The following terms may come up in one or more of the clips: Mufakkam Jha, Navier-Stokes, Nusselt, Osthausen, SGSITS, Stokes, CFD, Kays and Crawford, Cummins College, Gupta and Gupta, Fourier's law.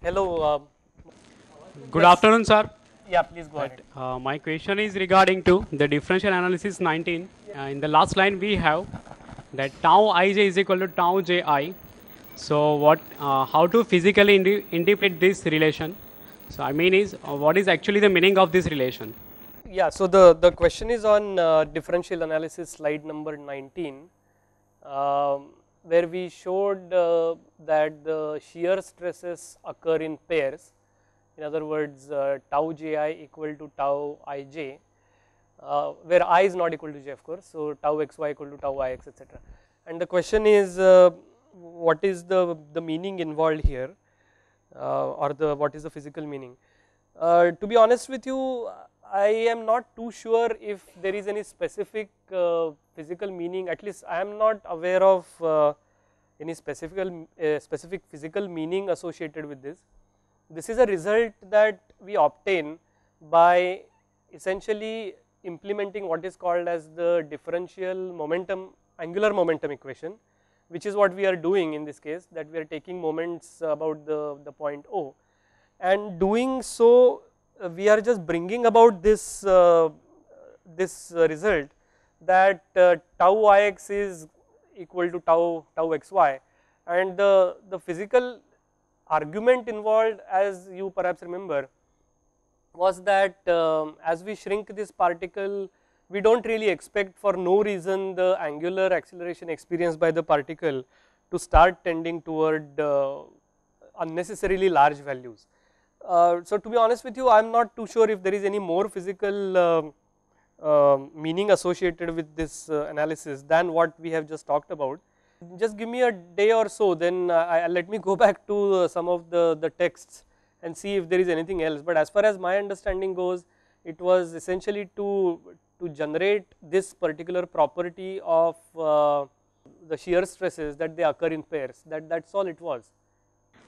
Hello. Good afternoon, sir. Yeah, please go ahead. My question is regarding to the differential analysis 19. In the last line we have that tau ij is equal to tau ji. So what? How to physically interpret this relation? So I mean is what is actually the meaning of this relation? Yeah. So the question is on differential analysis slide number 19. Where we showed that the shear stresses occur in pairs, in other words tau ji equal to tau ij, where I is not equal to j of course, so tau xy equal to tau yx etc. And the question is what is the meaning involved here, or the what is the physical meaning. To be honest with you, I am not too sure if there is any specific physical meaning, at least I am not aware of any specific physical meaning associated with this. This is a result that we obtain by essentially implementing what is called as the differential momentum, angular momentum equation, which is what we are doing in this case, that we are taking moments about the point O, and doing so we are just bringing about this result that tau yx is equal to tau xy, and the physical argument involved, as you perhaps remember, was that as we shrink this particle, we do not really expect for no reason the angular acceleration experienced by the particle to start tending toward unnecessarily large values. So to be honest with you, I am not too sure if there is any more physical meaning associated with this analysis than what we have just talked about. Just give me a day or so, then let me go back to some of the texts and see if there is anything else, but as far as my understanding goes, it was essentially to generate this particular property of the shear stresses, that they occur in pairs, that's all it was.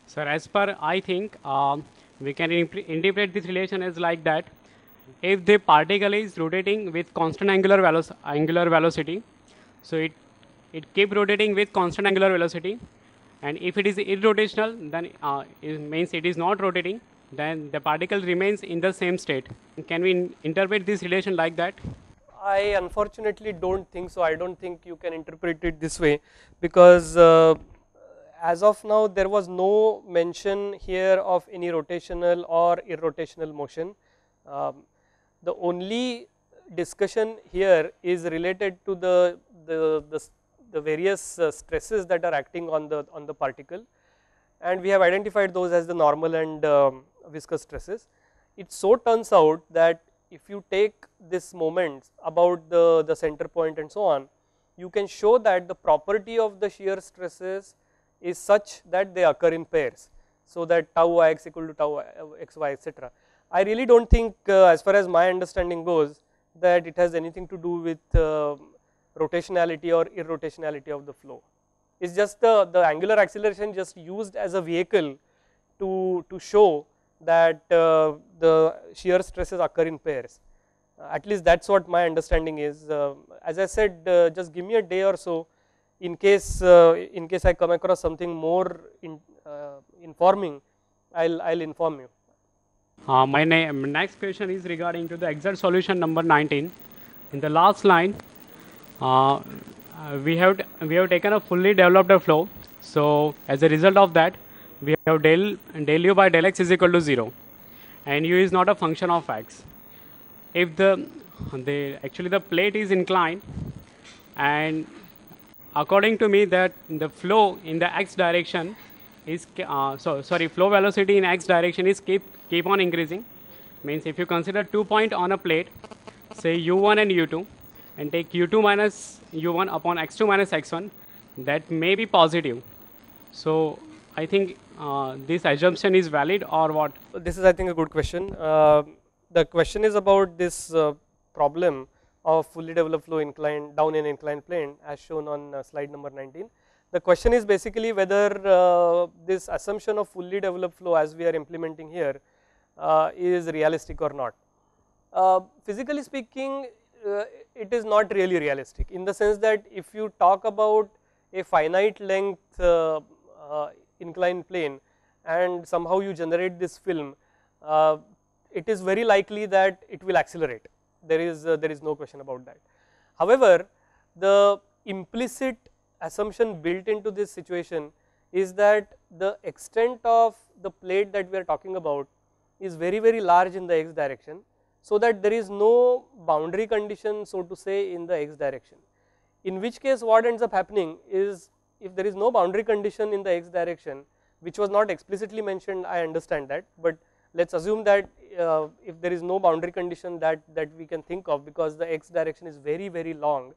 Sir, as per I think we can interpret this relation as like that: if the particle is rotating with constant angular velocity, so it keep rotating with constant angular velocity, and if it is irrotational, then it means it is not rotating, then the particle remains in the same state. Can we interpret this relation like that? I unfortunately do not think so. I do not think you can interpret it this way, because as of now there was no mention here of any rotational or irrotational motion. The only discussion here is related to the various stresses that are acting on the particle, and we have identified those as the normal and viscous stresses. It so turns out that if you take this moment about the center point and so on, you can show that the property of the shear stresses is such that they occur in pairs, so that tau yx equal to tau xy etc. I really do not think, as far as my understanding goes, that it has anything to do with rotationality or irrotationality of the flow. It is just the angular acceleration just used as a vehicle to show that the shear stresses occur in pairs. At least that is what my understanding is. As I said, just give me a day or so. In case I come across something more informing, I'll inform you. My next question is regarding to the exact solution number 19. In the last line, we have taken a fully developed flow. So as a result of that, we have del u by del x is equal to 0, and u is not a function of x. If actually the plate is inclined, and according to me that the flow in the x direction is flow velocity in x direction is keep on increasing, means if you consider 2 points on a plate, say u1 and u2, and take u2 minus u1 upon x2 minus x1, that may be positive. So I think this assumption is valid or what? This is I think a good question. The question is about this problem of fully developed flow inclined down an inclined plane as shown on slide number 19. The question is basically whether this assumption of fully developed flow as we are implementing here is realistic or not. Physically speaking, it is not really realistic, in the sense that if you talk about a finite length inclined plane and somehow you generate this film, it is very likely that it will accelerate. There is no question about that. However, the implicit assumption built into this situation is that the extent of the plate that we are talking about is very, very large in the x direction, so that there is no boundary condition, so to say, in the x direction. In which case what ends up happening is, if there is no boundary condition in the x direction, which was not explicitly mentioned, I understand that, but let us assume that if there is no boundary condition that we can think of, because the x direction is very, very long,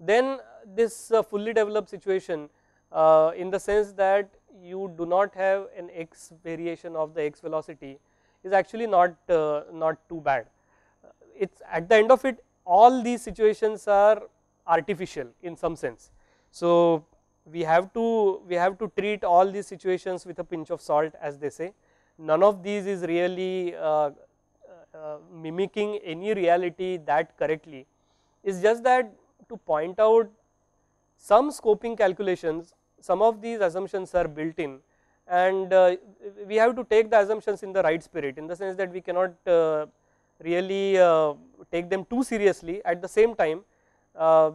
then this fully developed situation in the sense that you do not have an x variation of the x velocity is actually not too bad. It's at the end of it, all these situations are artificial in some sense. So we have to treat all these situations with a pinch of salt, as they say. None of these is really mimicking any reality that correctly. It's just that to point out some scoping calculations, some of these assumptions are built in, and we have to take the assumptions in the right spirit, in the sense that we cannot really take them too seriously. At the same time,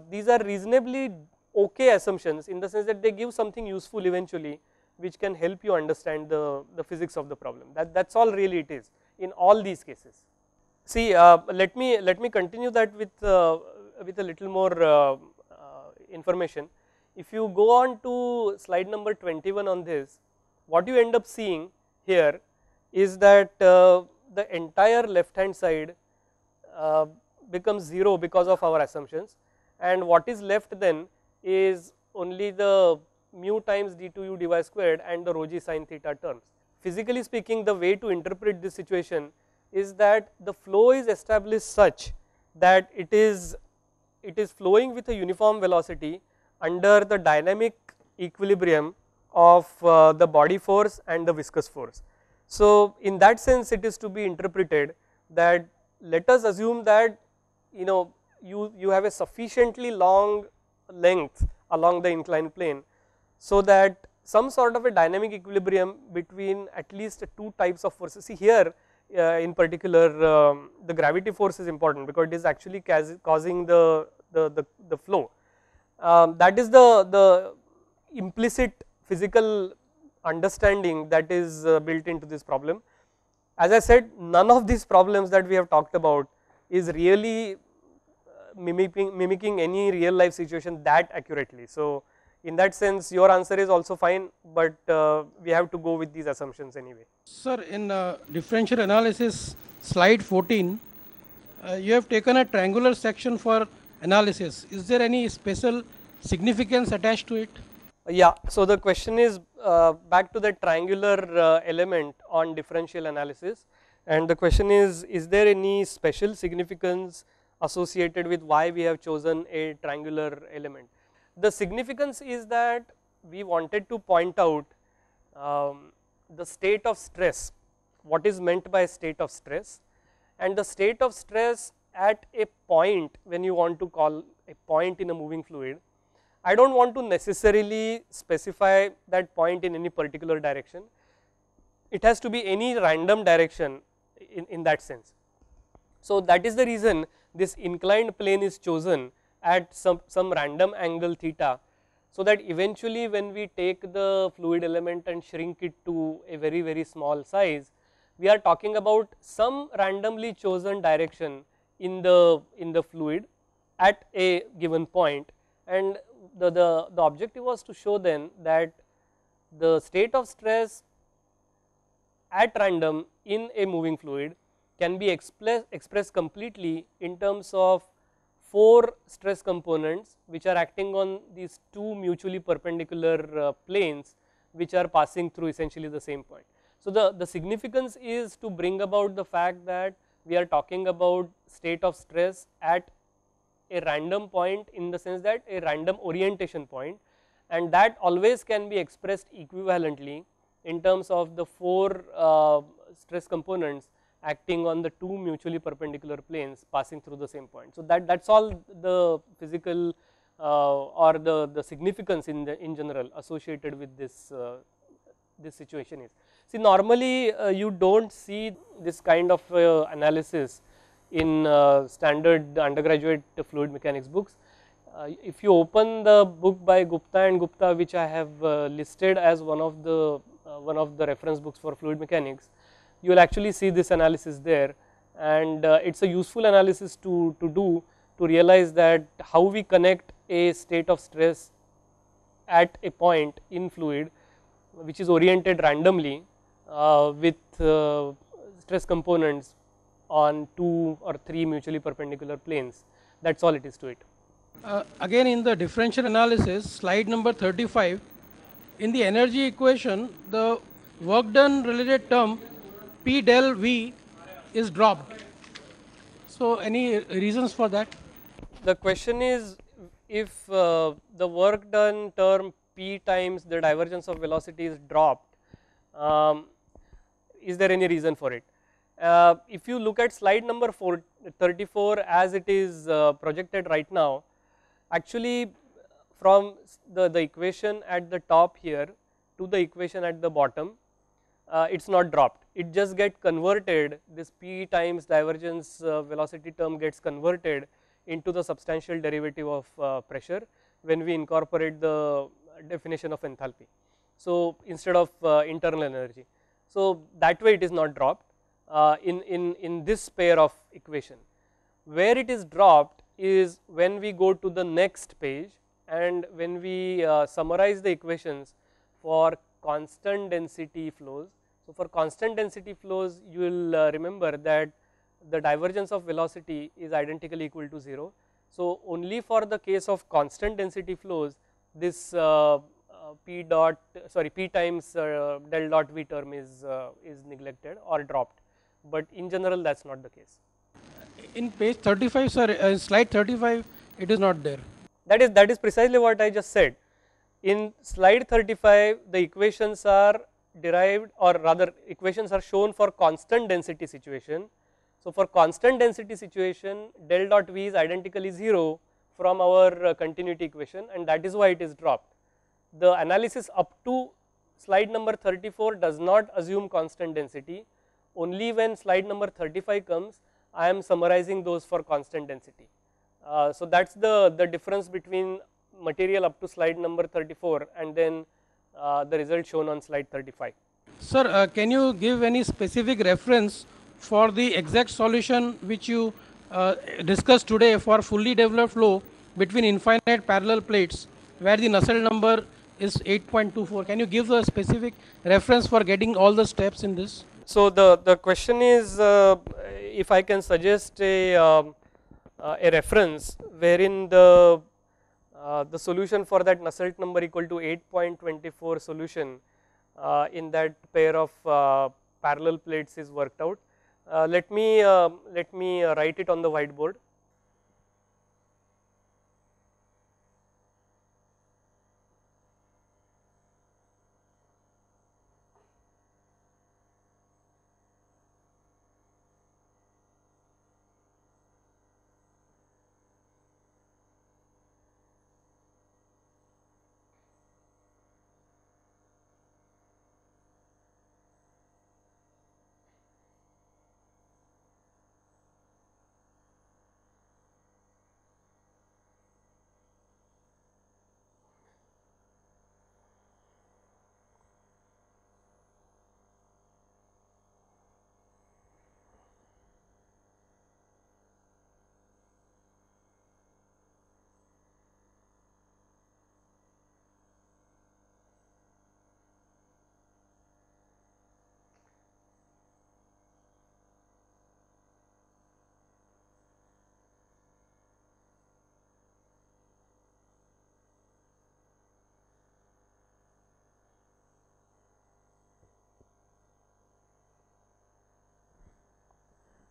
these are reasonably okay assumptions, in the sense that they give something useful eventually, which can help you understand the physics of the problem. That's all really it is in all these cases. See, let me continue that with a little more information. If you go on to slide number 21 on this, what you end up seeing here is that the entire left hand side becomes 0 because of our assumptions, and what is left then is only the mu times d2u dy squared and the rho g sin theta terms. Physically speaking, the way to interpret this situation is that the flow is established such that it is flowing with a uniform velocity under the dynamic equilibrium of the body force and the viscous force. So in that sense, it is to be interpreted that let us assume that you have a sufficiently long length along the inclined plane, so that some sort of a dynamic equilibrium between at least two types of forces. See, here in particular the gravity force is important, because it is actually causing the flow. That is the implicit physical understanding that is built into this problem. As I said, none of these problems that we have talked about is really mimicking any real life situation that accurately. So in that sense, your answer is also fine, but we have to go with these assumptions anyway. Sir, in differential analysis slide 14, you have taken a triangular section for analysis. Is there any special significance attached to it? Yeah, so the question is back to the triangular element on differential analysis, and the question is there any special significance associated with why we have chosen a triangular element? The significance is that we wanted to point out the state of stress, what is meant by state of stress, and the state of stress at a point when you want to call a point in a moving fluid. I do not want to necessarily specify that point in any particular direction. It has to be any random direction in that sense. So that is the reason this inclined plane is chosen at some random angle theta, so that eventually when we take the fluid element and shrink it to a very, very small size, we are talking about some randomly chosen direction in the fluid at a given point. And the objective was to show then that the state of stress at random in a moving fluid can be expressed completely in terms of 4 stress components which are acting on these 2 mutually perpendicular planes which are passing through essentially the same point. So the significance is to bring about the fact that we are talking about state of stress at a random point, in the sense that a random orientation point, and that always can be expressed equivalently in terms of the 4 stress components acting on the two mutually perpendicular planes passing through the same point. So, that's all the physical or the significance in general associated with this this situation is. See, normally you do not see this kind of analysis in standard undergraduate fluid mechanics books. If you open the book by Gupta and Gupta, which I have listed as one of the reference books for fluid mechanics, you will actually see this analysis there, and it's a useful analysis to do to realize that how we connect a state of stress at a point in fluid which is oriented randomly with stress components on two or three mutually perpendicular planes. That's all it is to it. Again, in the differential analysis, slide number 35, in the energy equation, the work done related term P del V is dropped. So, any reasons for that? The question is, if the work done term P times the divergence of velocity is dropped, is there any reason for it? If you look at slide number 34 as it is projected right now, actually from the equation at the top here to the equation at the bottom, it is not dropped. It just gets converted, this P times divergence velocity term gets converted into the substantial derivative of pressure when we incorporate the definition of enthalpy. So, instead of internal energy. So, that way it is not dropped in this pair of equation. Where it is dropped is when we go to the next page and when we summarize the equations for constant density flows. So, for constant density flows, you will remember that the divergence of velocity is identically equal to 0. So, only for the case of constant density flows, this P times del dot V term is neglected or dropped, but in general that is not the case. In page 35, sir, slide 35, it is not there. That is precisely what I just said. In slide 35, the equations are derived, or rather equations are shown for constant density situation. So, for constant density situation, del dot V is identically 0 from our continuity equation, and that is why it is dropped. The analysis up to slide number 34 does not assume constant density. Only when slide number 35 comes, I am summarizing those for constant density. So, that is the difference between material up to slide number 34 and then the result shown on slide 35. Sir, can you give any specific reference for the exact solution which you discussed today for fully developed flow between infinite parallel plates where the Nusselt number is 8.24? Can you give a specific reference for getting all the steps in this? So, the question is if I can suggest a reference wherein the solution for that Nusselt number equal to 8.24 solution in that pair of parallel plates is worked out. Let me write it on the whiteboard.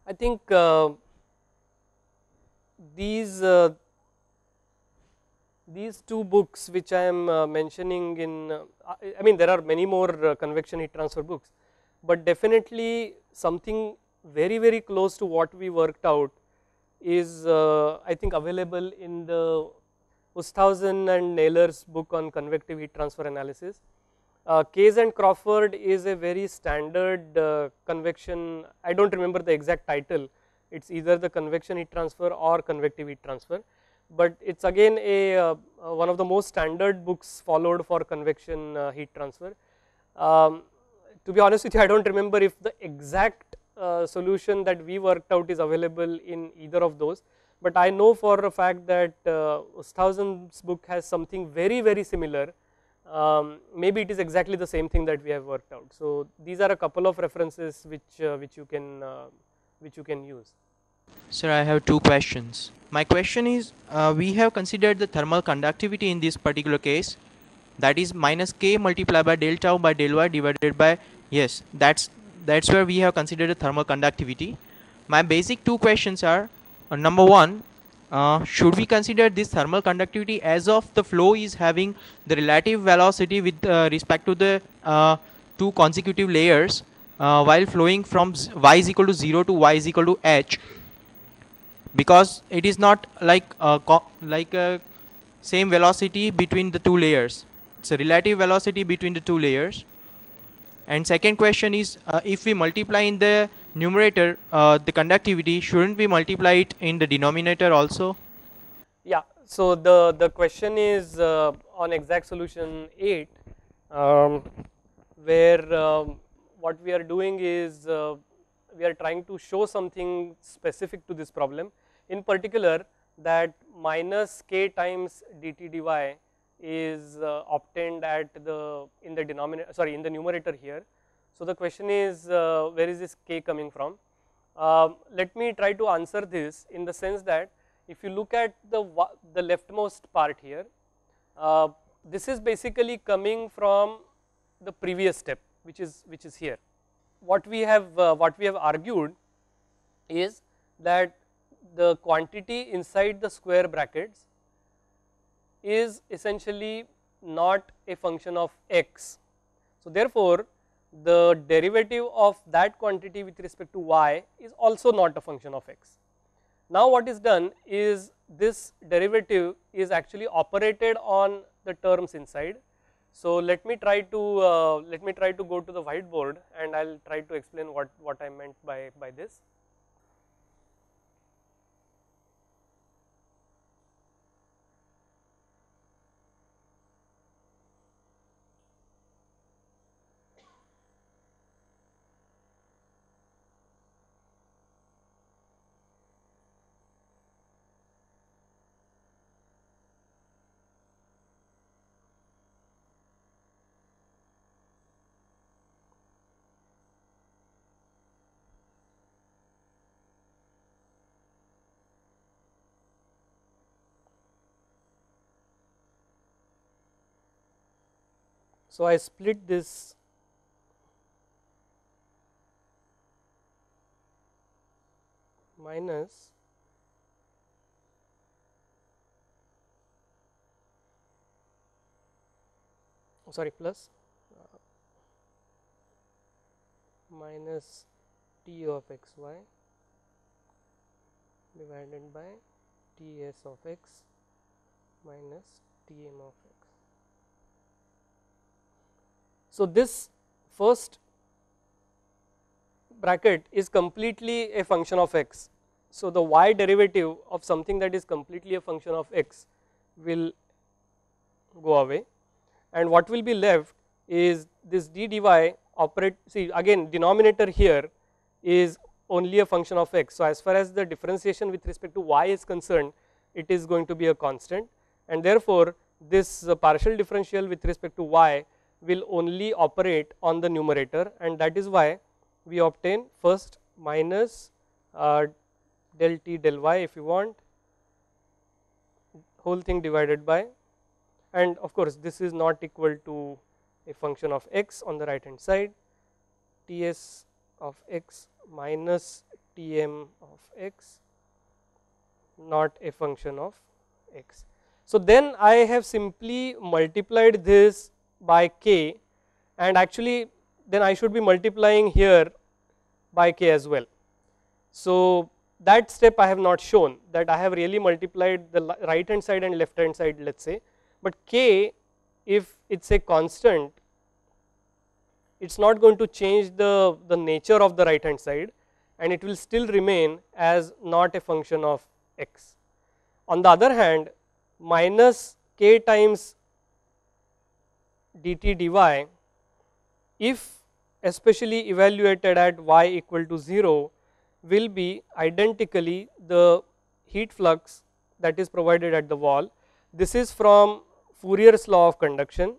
I think these two books which I am mentioning in, I mean there are many more convection heat transfer books, but definitely something very, very close to what we worked out is I think available in the Osthausen and Naylor's book on convective heat transfer analysis. Kays and Crawford is a very standard convection, I do not remember the exact title, it is either the convection heat transfer or convective heat transfer, but it is again a one of the most standard books followed for convection heat transfer. To be honest with you, I do not remember if the exact solution that we worked out is available in either of those, but I know for a fact that Osthausen's book has something very, very similar. Maybe it is exactly the same thing that we have worked out. So these are a couple of references which you can use. Sir, I have two questions. My question is, we have considered the thermal conductivity in this particular case, that is minus K multiplied by del tau by del y divided by, yes, that's where we have considered the thermal conductivity. My basic two questions are, number one, should we consider this thermal conductivity as of the flow is having the relative velocity with respect to the two consecutive layers while flowing from y is equal to 0 to y is equal to h, because it is not like same velocity between the two layers, it's a relative velocity between the two layers. And second question is, if we multiply in the numerator the conductivity, shouldn't we multiply it in the denominator also? Yeah, so the question is on exact solution 8, where what we are doing is we are trying to show something specific to this problem, in particular that minus k times dt dy is obtained at the in the numerator here. So the question is, where is this k coming from? Let me try to answer this in the sense that if you look at the leftmost part here, this is basically coming from the previous step, which is here. What we have argued is that the quantity inside the square brackets is essentially not a function of x. So therefore, the derivative of that quantity with respect to y is also not a function of x. Now what is done is, this derivative is actually operated on the terms inside. So let me try to go to the whiteboard and I will try to explain what I meant by this. So I split this minus plus minus T of xy divided by Ts of x minus Tm of x. So this first bracket is completely a function of x. So the y derivative of something that is completely a function of x will go away, and what will be left is this d dy operate, see again denominator here is only a function of x. So as far as the differentiation with respect to y is concerned, it is going to be a constant, and therefore this partial differential with respect to y will only operate on the numerator, and that is why we obtain first minus del t del y, if you want, whole thing divided by, and of course this is not equal to a function of x on the right hand side, Ts of x minus Tm of x, not a function of x. So then I have simply multiplied this by k, and actually then I should be multiplying here by k as well. So that step I have not shown, that I have really multiplied the right hand side and left hand side, let us say, but k, if it is a constant, it is not going to change the nature of the right hand side and it will still remain as not a function of x. On the other hand, minus k times dt dy, if especially evaluated at y equal to 0, will be identically the heat flux that is provided at the wall. This is from Fourier's law of conduction,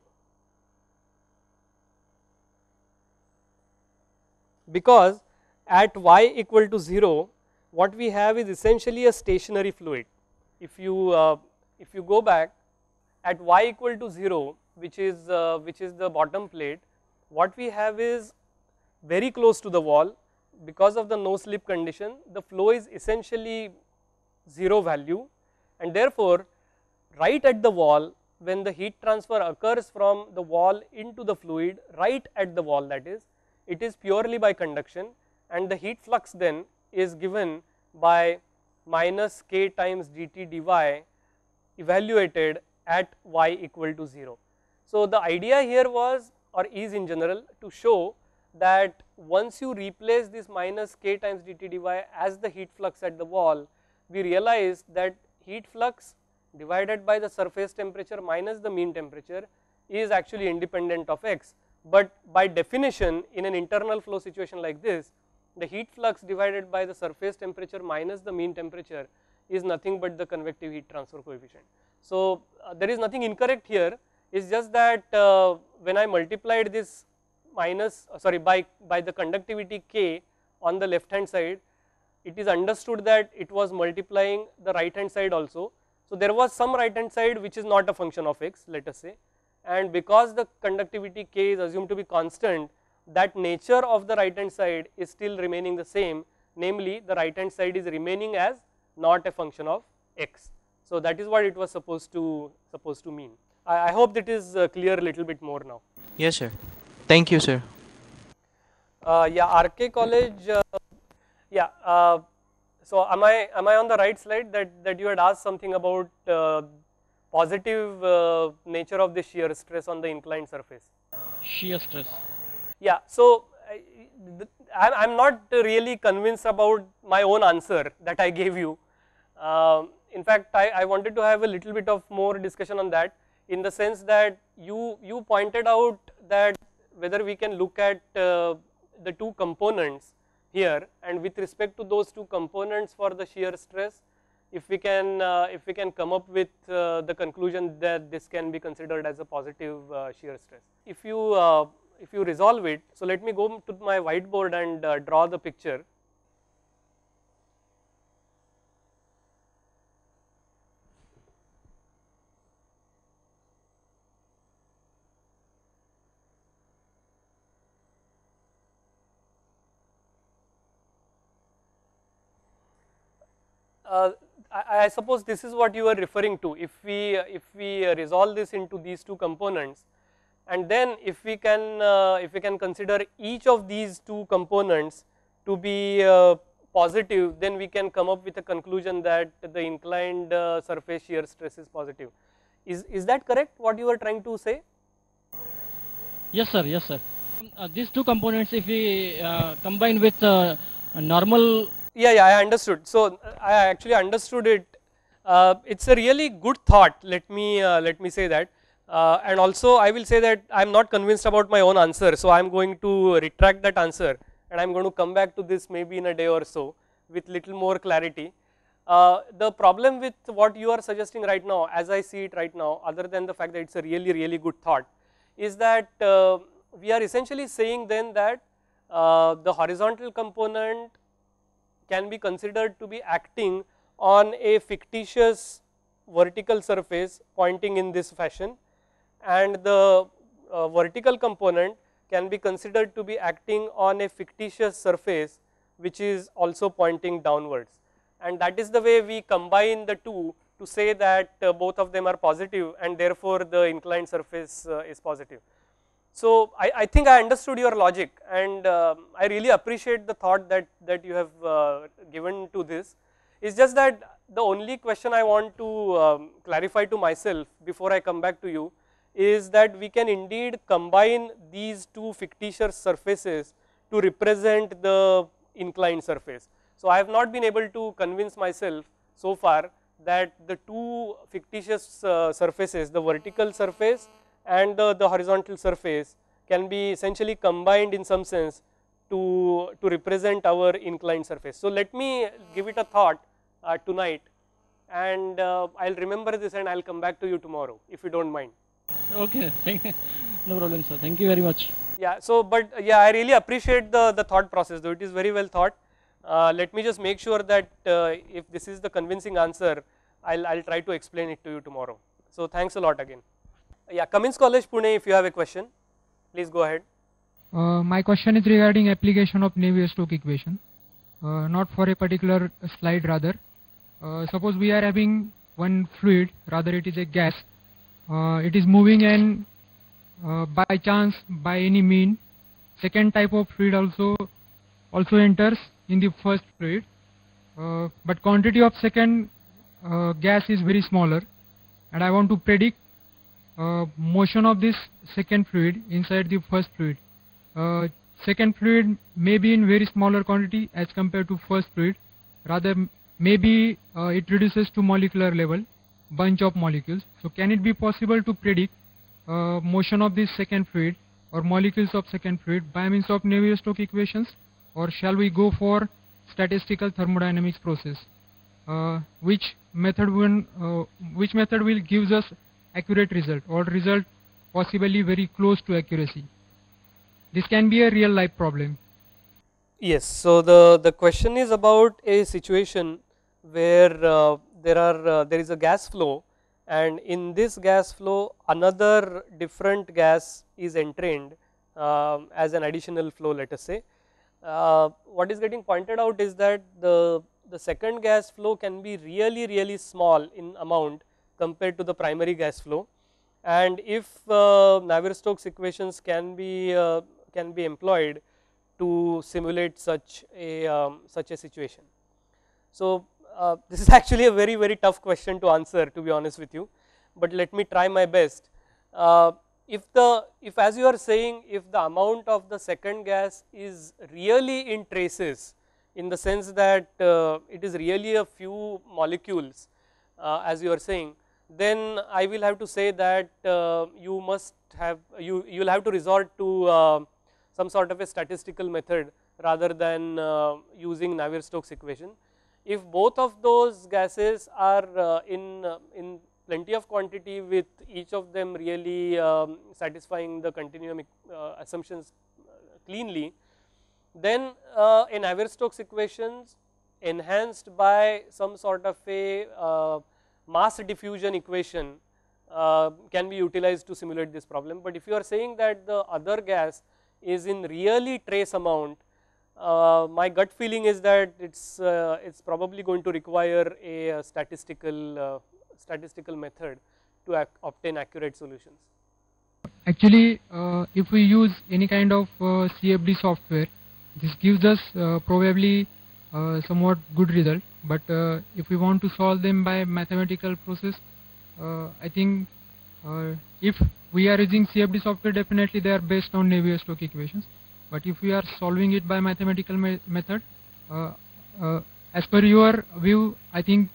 because at y equal to 0 what we have is essentially a stationary fluid. If you go back at y equal to 0, which is the bottom plate, what we have is very close to the wall. Because of the no slip condition, the flow is essentially 0 value, and therefore right at the wall, when the heat transfer occurs from the wall into the fluid, right at the wall, that is, it is purely by conduction, and the heat flux then is given by minus k times dt dy evaluated at y equal to 0. So the idea here was, or is in general, to show that once you replace this minus k times dt dy as the heat flux at the wall, we realize that heat flux divided by the surface temperature minus the mean temperature is actually independent of x. But by definition, in an internal flow situation like this, the heat flux divided by the surface temperature minus the mean temperature is nothing but the convective heat transfer coefficient. So there is nothing incorrect here, it is just that when I multiplied this by the conductivity k on the left hand side, it is understood that it was multiplying the right hand side also. So there was some right hand side which is not a function of x, let us say, and because the conductivity k is assumed to be constant, that nature of the right hand side is still remaining the same, namely the right hand side is remaining as not a function of x. So that is what it was supposed to mean. I hope that is clear a little bit more now. Yes sir. Thank you sir. Yeah, RK College, so am I on the right slide? That you had asked something about positive nature of the shear stress on the inclined surface. Shear stress. Yeah, so I am not really convinced about my own answer that I gave you. In fact, I wanted to have a little bit of more discussion on that, in the sense that you pointed out that whether we can look at the two components here, and with respect to those two components for the shear stress, if we can come up with the conclusion that this can be considered as a positive shear stress. If you resolve it, so let me go to my whiteboard and draw the picture. I suppose this is what you are referring to. If we resolve this into these two components, and then if we can consider each of these two components to be positive, then we can come up with a conclusion that the inclined surface shear stress is positive. Is that correct? What you are trying to say? Yes, sir. Yes, sir. These two components, if we combine with a normal. Yeah, I understood. So I actually understood it. It's a really good thought. Let me say that, and also I will say that I'm not convinced about my own answer. So I'm going to retract that answer, and I'm going to come back to this maybe in a day or so with little more clarity. The problem with what you are suggesting right now, as I see it right now, other than the fact that it's a really good thought, is that we are essentially saying then that the horizontal component can be considered to be acting on a fictitious vertical surface pointing in this fashion, and the vertical component can be considered to be acting on a fictitious surface which is also pointing downwards, and that is the way we combine the two to say that both of them are positive, and therefore the inclined surface is positive. So, I think I understood your logic, and I really appreciate the thought that you have given to this. It's just that the only question I want to clarify to myself before I come back to you is that we can indeed combine these two fictitious surfaces to represent the inclined surface. So, I have not been able to convince myself so far that the two fictitious surfaces, the vertical surface and the horizontal surface, can be essentially combined in some sense to represent our inclined surface. So, let me give it a thought tonight, and I will remember this and I will come back to you tomorrow, if you do not mind. Okay, no problem sir, thank you very much. Yeah, so but yeah, I really appreciate the thought process, though it is very well thought. Let me just make sure that if this is the convincing answer, I'll try to explain it to you tomorrow. So, thanks a lot again. Yeah, Cummins College, Pune, if you have a question, please go ahead. My question is regarding application of Navier-Stokes equation, not for a particular slide rather. Suppose we are having one fluid, rather it is a gas, it is moving, and by chance, by any mean, second type of fluid also enters in the first fluid, but quantity of second gas is very smaller, and I want to predict motion of this second fluid inside the first fluid. Second fluid may be in very smaller quantity as compared to first fluid, rather maybe it reduces to molecular level, bunch of molecules. So, can it be possible to predict motion of this second fluid or molecules of second fluid by means of Navier-Stokes equations, or shall we go for statistical thermodynamics process? Which method will gives us accurate result, or result possibly very close to accuracy? This can be a real life problem. Yes, so the question is about a situation where there is a gas flow, and in this gas flow another different gas is entrained as an additional flow, let us say. What is getting pointed out is that the second gas flow can be really small in amount compared to the primary gas flow, and if Navier-Stokes equations can be employed to simulate such a situation. So, this is actually a very tough question to answer, to be honest with you, but let me try my best. If as you are saying, if the amount of the second gas is really in traces, in the sense that it is really a few molecules, as you are saying, then I will have to say that you will have to resort to some sort of a statistical method rather than using Navier-Stokes equation. If both of those gases are in plenty of quantity, with each of them really satisfying the continuum assumptions cleanly, then a Navier-Stokes equations enhanced by some sort of a mass diffusion equation can be utilized to simulate this problem. But if you are saying that the other gas is in really trace amount, my gut feeling is that it's probably going to require a statistical method to obtain accurate solutions. Actually, if we use any kind of CFD software, this gives us probably somewhat good result, but if we want to solve them by mathematical process, I think if we are using CFD software, definitely they are based on Navier-Stokes equations. But if we are solving it by mathematical method, as per your view, I think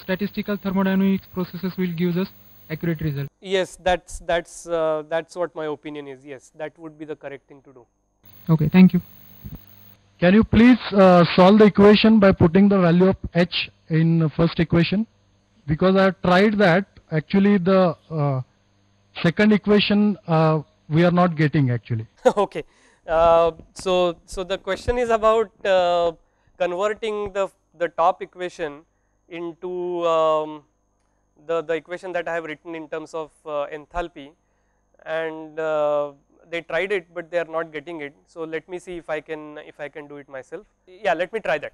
statistical thermodynamics processes will give us accurate result. Yes, that's what my opinion is. Yes, that would be the correct thing to do. Okay, thank you. Can you please solve the equation by putting the value of H in the first equation? Because I have tried that, actually the second equation we are not getting actually. Okay. So the question is about converting the top equation into the equation that I have written in terms of enthalpy, and they tried it, but they are not getting it. So let me see if I can do it myself. Yeah, let me try that.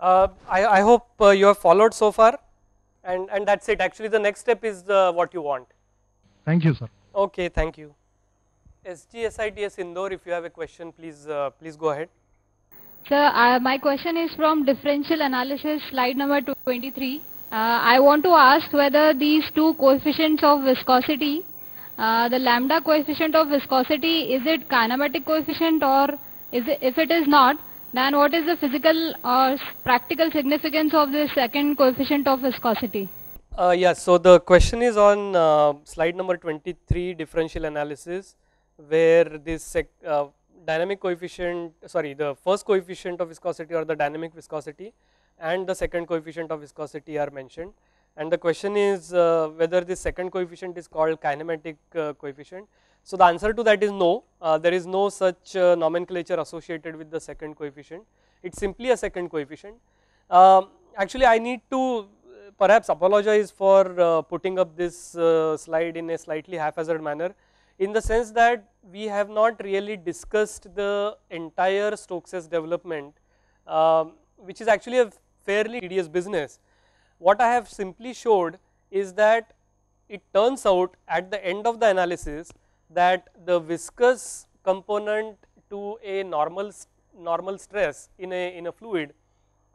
I hope you have followed so far, and that's it. Actually, the next step is what you want. Thank you, sir. Okay, thank you. SGSITS Indore, if you have a question, please go ahead. Sir, my question is from differential analysis slide number 23. I want to ask whether these two coefficients of viscosity, the lambda coefficient of viscosity, is it kinematic coefficient, or is it, if it is not, then what is the physical or practical significance of this second coefficient of viscosity? Yeah, so the question is on slide number 23, differential analysis, where this dynamic coefficient, sorry, the first coefficient of viscosity or the dynamic viscosity and the second coefficient of viscosity are mentioned, and the question is whether this second coefficient is called kinematic coefficient. So the answer to that is no, there is no such nomenclature associated with the second coefficient. It is simply a second coefficient. Actually, I need to perhaps apologize for putting up this slide in a slightly haphazard manner, in the sense that we have not really discussed the entire Stokes' development, which is actually a fairly tedious business. What I have simply showed is that it turns out at the end of the analysis that the viscous component to a normal stress in a fluid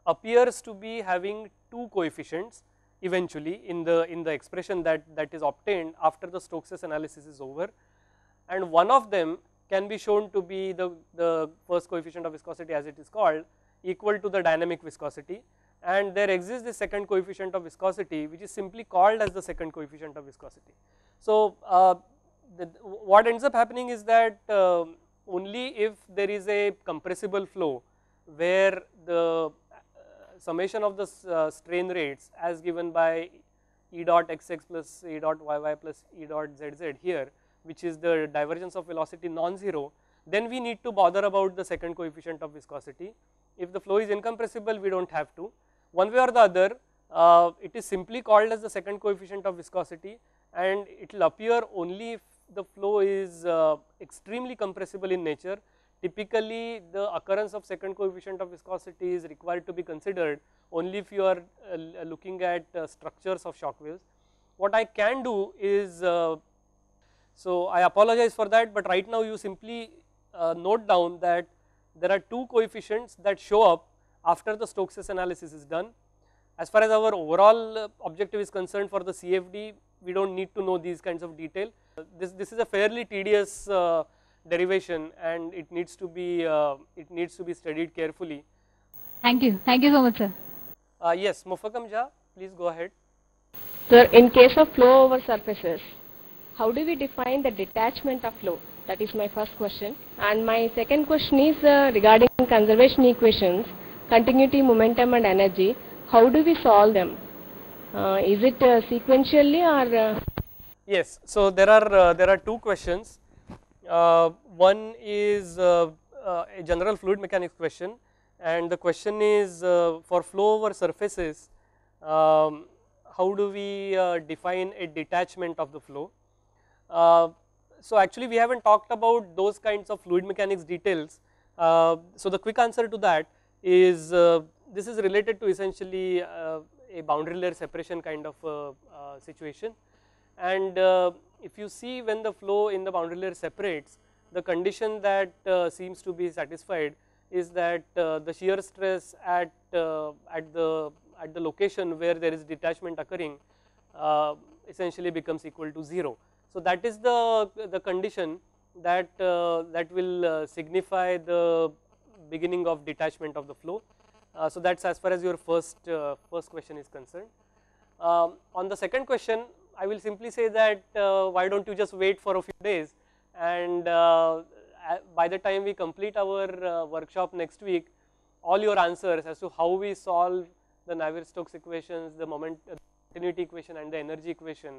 appears to be having two coefficients eventually in the expression that is obtained after the Stokes' analysis is over, and one of them can be shown to be the first coefficient of viscosity, as it is called, equal to the dynamic viscosity, and there exists the second coefficient of viscosity which is simply called as the second coefficient of viscosity. So what ends up happening is that only if there is a compressible flow where the summation of the strain rates as given by E dot xx plus E dot yy plus E dot zz here, which is the divergence of velocity, non-zero, then we need to bother about the second coefficient of viscosity. If the flow is incompressible, we do not have to. One way or the other, it is simply called as the second coefficient of viscosity, and it will appear only if the flow is extremely compressible in nature. Typically, the occurrence of second coefficient of viscosity is required to be considered only if you are looking at structures of shock waves. What I can do is, so I apologize for that, but right now you simply note down that there are two coefficients that show up after the Stokes' analysis is done. As far as our overall objective is concerned for the CFD, we do not need to know these kinds of detail. This is a fairly tedious derivation, and it needs to be studied carefully. Thank you. Thank you so much, sir. Yes, Mufakkam Jha, please go ahead. Sir, in case of flow over surfaces, how do we define the detachment of flow? That is my first question, and my second question is regarding conservation equations, continuity, momentum and energy. How do we solve them? Is it sequentially or? Yes, so there are two questions. One is a general fluid mechanics question, and the question is for flow over surfaces, how do we define a detachment of the flow? So actually we haven't talked about those kinds of fluid mechanics details. So the quick answer to that is this is related to essentially a boundary layer separation kind of situation, and if you see when the flow in the boundary layer separates, the condition that seems to be satisfied is that the shear stress at the location where there is detachment occurring essentially becomes equal to 0. So that is the condition that will signify the beginning of detachment of the flow. So that's as far as your first question is concerned. On the second question, I will simply say that why don't you just wait for a few days, and by the time we complete our workshop next week, all your answers as to how we solve the Navier-Stokes equations, the continuity equation and the energy equation